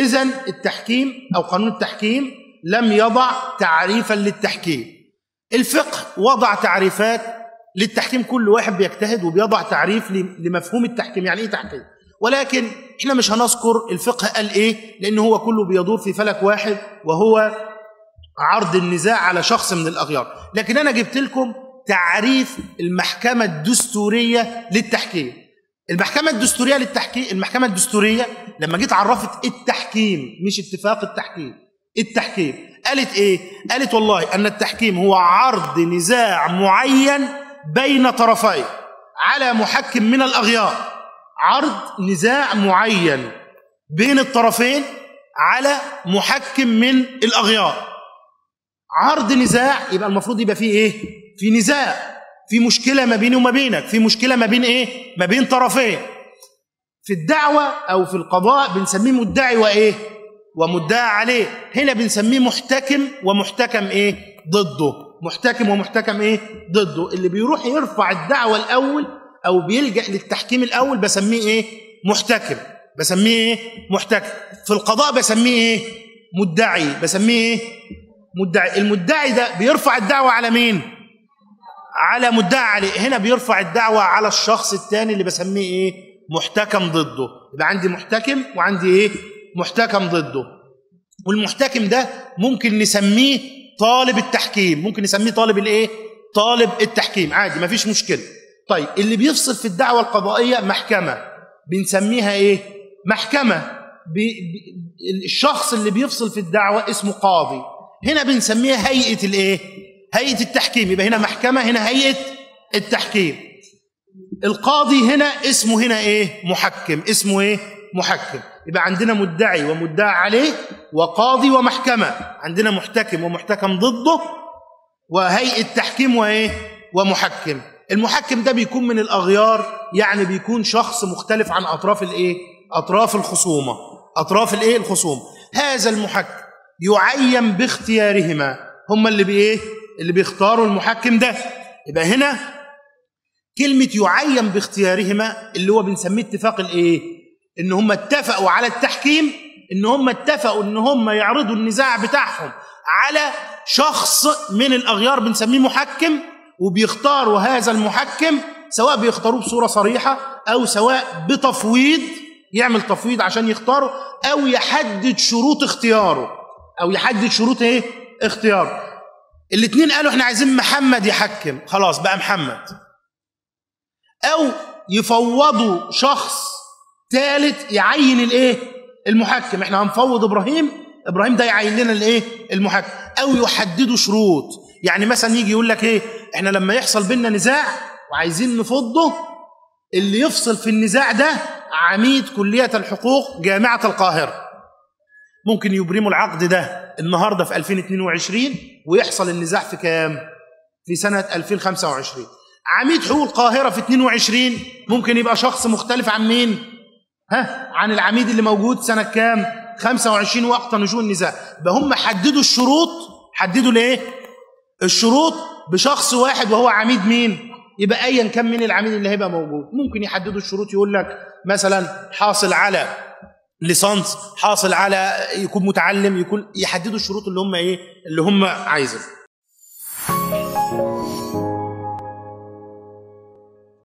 إذن التحكيم أو قانون التحكيم لم يضع تعريفا للتحكيم. الفقه وضع تعريفات للتحكيم، كل واحد بيجتهد وبيضع تعريف لمفهوم التحكيم، يعني إيه تحكيم، ولكن إحنا مش هنذكر الفقه قال إيه، لأن هو كله بيدور في فلك واحد وهو عرض النزاع على شخص من الأغيار. لكن أنا جبت لكم تعريف المحكمة الدستورية للتحكيم. المحكمة الدستورية للتحكيم، المحكمة الدستورية لما جيت عرفت التحكيم مش اتفاق التحكيم، التحكيم قالت إيه؟ قالت والله أن التحكيم هو عرض نزاع معين بين طرفين على محكم من الأغيار، عرض نزاع معين بين الطرفين على محكم من الأغيار. عرض نزاع يبقى المفروض يبقى فيه ايه؟ في نزاع، في مشكله ما بيني وما بينك، في مشكله ما بين ايه؟ ما بين طرفين. في الدعوه او في القضاء بنسميه مدعي وايه؟ ومدعى عليه. هنا بنسميه محتكم ومحتكم ايه؟ ضده. محتكم ومحتكم ايه؟ ضده. اللي بيروح يرفع الدعوه الاول او بيلجأ للتحكيم الاول بسميه ايه؟ محتكم. بسميه ايه؟ محتكم. في القضاء بسميه ايه؟ مدعي. بسميه ايه؟ مدعي. المدعي ده بيرفع الدعوة على مين؟ على مدعي عليه. هنا بيرفع الدعوة على الشخص الثاني اللي بسميه ايه؟ محتكم ضده. يبقى عندي محتكم وعندي ايه؟ محتكم ضده. والمحتكم ده ممكن نسميه طالب التحكيم، ممكن نسميه طالب الايه؟ طالب التحكيم، عادي مفيش مشكلة. طيب اللي بيفصل في الدعوة القضائية محكمة، بنسميها ايه؟ محكمة. الشخص اللي بيفصل في الدعوة اسمه قاضي. هنا بنسميها هيئة الايه؟ هيئة التحكيم. يبقى هنا محكمة، هنا هيئة التحكيم. القاضي هنا اسمه هنا ايه؟ محكم. اسمه ايه؟ محكم. يبقى عندنا مدعي ومدعى عليه وقاضي ومحكمة، عندنا محتكم ومحتكم ضده وهيئة تحكيم وايه؟ ومحكم. المحكم ده بيكون من الأغيار، يعني بيكون شخص مختلف عن أطراف الايه؟ أطراف الخصومة، أطراف الايه؟ الخصومة. هذا المحكم يعين باختيارهما، هم اللي بايه؟ اللي بيختاروا المحكم ده. يبقى هنا كلمة يعين باختيارهما اللي هو بنسميه اتفاق الايه؟ ان هم اتفقوا على التحكيم، ان هم اتفقوا ان هم يعرضوا النزاع بتاعهم على شخص من الاغيار بنسميه محكم، وبيختاروا هذا المحكم، سواء بيختاروه بصورة صريحة او سواء بتفويض، يعمل تفويض عشان يختاره او يحدد شروط اختياره، او يحدد شروط ايه؟ اختيار. الاثنين قالوا احنا عايزين محمد يحكم، خلاص بقى محمد. او يفوضوا شخص ثالث يعين الايه؟ المحكم. احنا هنفوض ابراهيم، ابراهيم ده يعين لنا الايه؟ المحكم. او يحددوا شروط، يعني مثلا يجي يقول لك ايه؟ احنا لما يحصل بينا نزاع وعايزين نفضه، اللي يفصل في النزاع ده عميد كلية الحقوق جامعة القاهرة. ممكن يبرموا العقد ده النهارده في 2022 ويحصل النزاع في كام؟ في سنه 2025. عميد حقوق القاهره في 22 ممكن يبقى شخص مختلف عن مين؟ ها؟ عن العميد اللي موجود سنه كام؟ 25 وقت نشوء النزاع. يبقى هم حددوا الشروط، حددوا الايه؟ الشروط بشخص واحد وهو عميد مين؟ يبقى ايا كان مين العميد اللي هيبقى موجود. ممكن يحددوا الشروط، يقول لك مثلا حاصل على ليسانس، حاصل على يكون متعلم، يكون، يحددوا الشروط اللي هم ايه؟ اللي هم عايزينها.